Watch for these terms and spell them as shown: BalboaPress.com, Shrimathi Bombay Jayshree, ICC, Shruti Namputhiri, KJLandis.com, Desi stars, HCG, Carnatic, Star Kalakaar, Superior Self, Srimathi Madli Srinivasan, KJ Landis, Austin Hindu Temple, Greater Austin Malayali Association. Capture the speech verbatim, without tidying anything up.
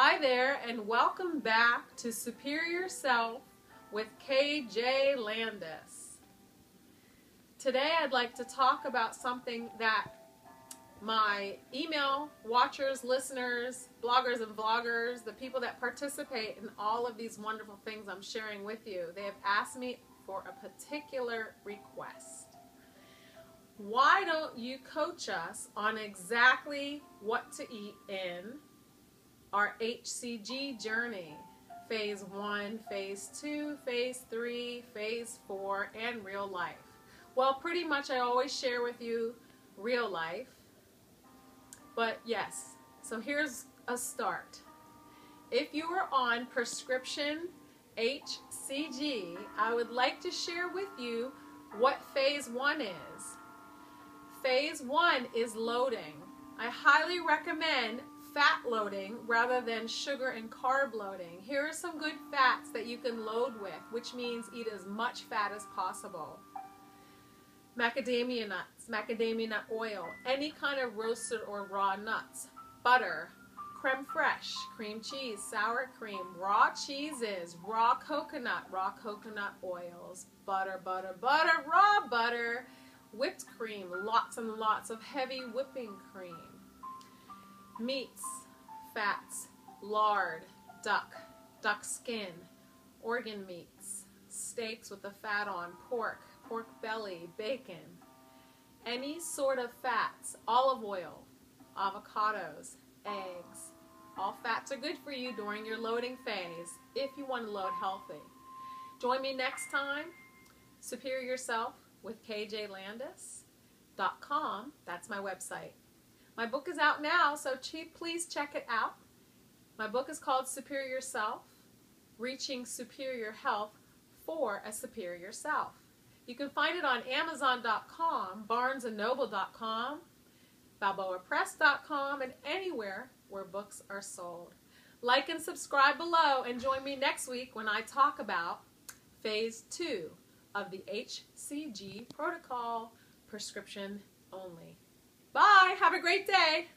Hi there, and welcome back to Superior Self with K J Landis. Today I'd like to talk about something that my email watchers, listeners, bloggers and vloggers, the people that participate in all of these wonderful things I'm sharing with you, they have asked me for a particular request. Why don't you coach us on exactly what to eat in our H C G journey, phase one, phase two, phase three, phase four, and real life? Well, pretty much I always share with you real life, but yes, so here's a start. If you are on prescription H C G, I would like to share with you what phase one is. Phase one is loading. I highly recommend fat loading rather than sugar and carb loading. Here are some good fats that you can load with, which means eat as much fat as possible. Macadamia nuts, macadamia nut oil, any kind of roasted or raw nuts, butter, creme fraiche, cream cheese, sour cream, raw cheeses, raw coconut, raw coconut oils, butter, butter, butter, raw butter, whipped cream, lots and lots of heavy whipping cream. Meats, fats, lard, duck, duck skin, organ meats, steaks with the fat on, pork, pork belly, bacon, any sort of fats, olive oil, avocados, eggs. All fats are good for you during your loading phase if you want to load healthy. Join me next time, Superior Self with K J Landis dot com. That's my website. My book is out now, so please check it out. My book is called Superior Self, Reaching Superior Health for a Superior Self. You can find it on Amazon dot com, Barnes and Noble dot com, Balboa Press dot com, and anywhere where books are sold. Like and subscribe below, and join me next week when I talk about phase two of the H C G protocol, prescription only. Bye. Have a great day.